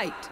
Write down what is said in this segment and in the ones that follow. fight!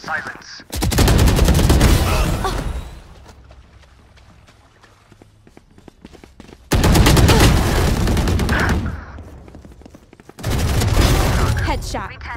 Silence. Headshot.